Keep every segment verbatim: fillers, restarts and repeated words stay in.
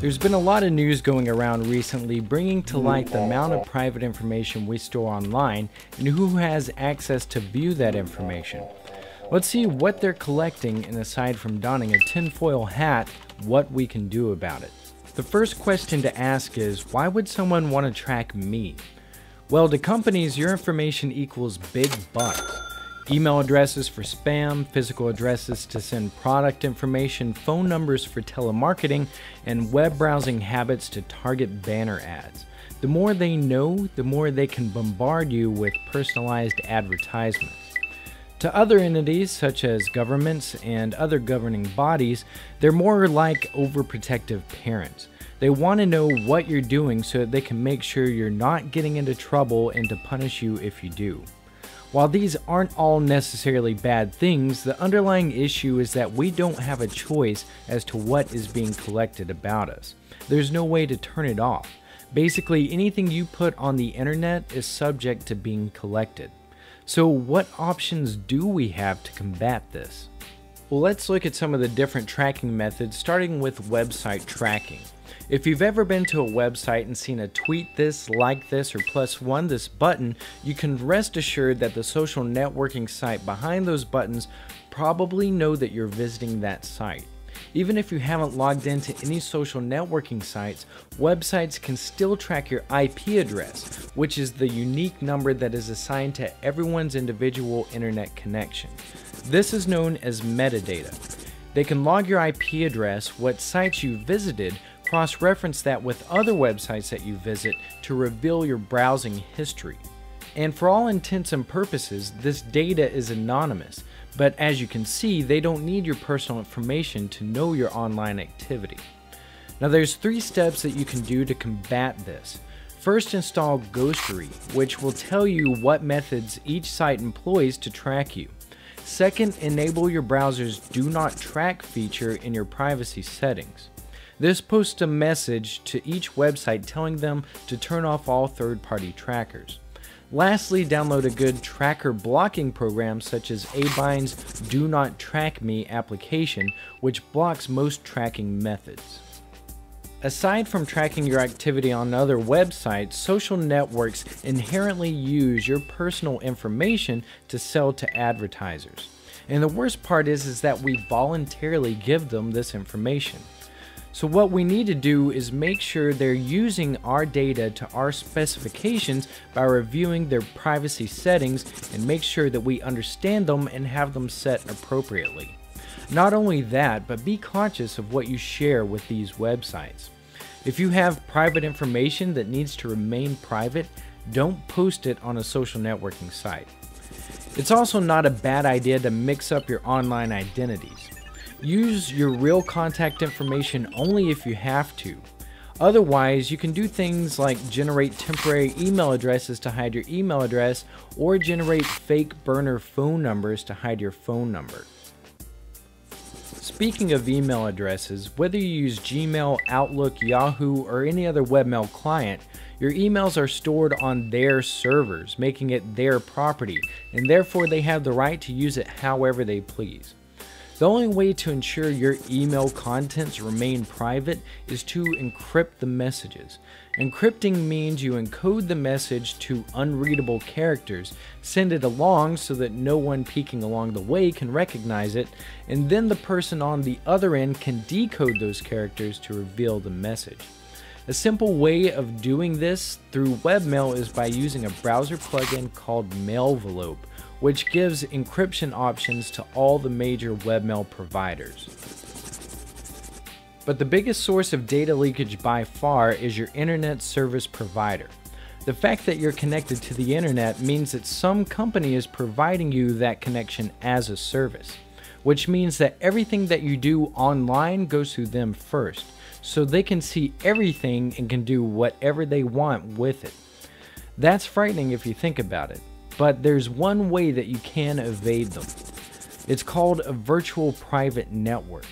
There's been a lot of news going around recently bringing to light the amount of private information we store online and who has access to view that information. Let's see what they're collecting, and aside from donning a tinfoil hat, what we can do about it. The first question to ask is, why would someone want to track me? Well, to companies, your information equals big bucks. Email addresses for spam, physical addresses to send product information, phone numbers for telemarketing, and web browsing habits to target banner ads. The more they know, the more they can bombard you with personalized advertisements. To other entities, such as governments and other governing bodies, they're more like overprotective parents. They want to know what you're doing so that they can make sure you're not getting into trouble and to punish you if you do. While these aren't all necessarily bad things, the underlying issue is that we don't have a choice as to what is being collected about us. There's no way to turn it off. Basically, anything you put on the internet is subject to being collected. So what options do we have to combat this? Well, let's look at some of the different tracking methods, starting with website tracking. If you've ever been to a website and seen a tweet this, like this, or plus one this button, you can rest assured that the social networking site behind those buttons probably know that you're visiting that site. Even if you haven't logged into any social networking sites, websites can still track your I P address, which is the unique number that is assigned to everyone's individual internet connection. This is known as metadata. They can log your I P address, what sites you visited, cross-reference that with other websites that you visit to reveal your browsing history. And for all intents and purposes, this data is anonymous, but as you can see, they don't need your personal information to know your online activity. Now there's three steps that you can do to combat this. First, install Ghostery, which will tell you what methods each site employs to track you. Second, enable your browser's Do Not Track feature in your privacy settings. This posts a message to each website telling them to turn off all third-party trackers. Lastly, download a good tracker blocking program such as Abine's Do Not Track Me application, which blocks most tracking methods. Aside from tracking your activity on other websites, social networks inherently use your personal information to sell to advertisers. And the worst part is, is that we voluntarily give them this information. So what we need to do is make sure they're using our data to our specifications by reviewing their privacy settings and make sure that we understand them and have them set appropriately. Not only that, but be conscious of what you share with these websites. If you have private information that needs to remain private, don't post it on a social networking site. It's also not a bad idea to mix up your online identities. Use your real contact information only if you have to. Otherwise, you can do things like generate temporary email addresses to hide your email address, or generate fake burner phone numbers to hide your phone number. Speaking of email addresses, whether you use Gmail, Outlook, Yahoo, or any other webmail client, your emails are stored on their servers, making it their property, and therefore they have the right to use it however they please. The only way to ensure your email contents remain private is to encrypt the messages. Encrypting means you encode the message to unreadable characters, send it along so that no one peeking along the way can recognize it, and then the person on the other end can decode those characters to reveal the message. A simple way of doing this through webmail is by using a browser plugin called Mailvelope, which gives encryption options to all the major webmail providers. But the biggest source of data leakage by far is your internet service provider. The fact that you're connected to the internet means that some company is providing you that connection as a service, which means that everything that you do online goes through them first, so they can see everything and can do whatever they want with it. That's frightening if you think about it. But there's one way that you can evade them. It's called a virtual private network.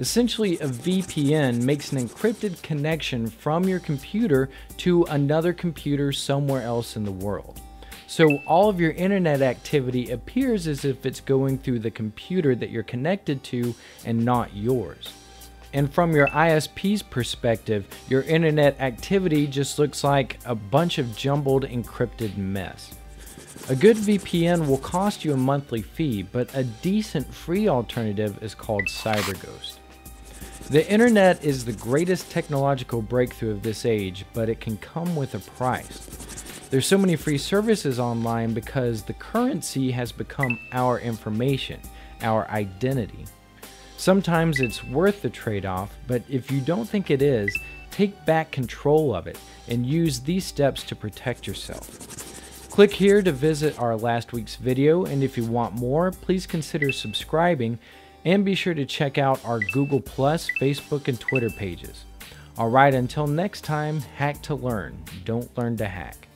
Essentially, a V P N makes an encrypted connection from your computer to another computer somewhere else in the world. So all of your internet activity appears as if it's going through the computer that you're connected to and not yours. And from your I S P's perspective, your internet activity just looks like a bunch of jumbled encrypted mess. A good V P N will cost you a monthly fee, but a decent free alternative is called CyberGhost. The internet is the greatest technological breakthrough of this age, but it can come with a price. There's so many free services online because the currency has become our information, our identity. Sometimes it's worth the trade-off, but if you don't think it is, take back control of it and use these steps to protect yourself. Click here to visit our last week's video, and if you want more, please consider subscribing and be sure to check out our Google plus, Facebook, and Twitter pages. Alright, until next time, hack to learn, don't learn to hack.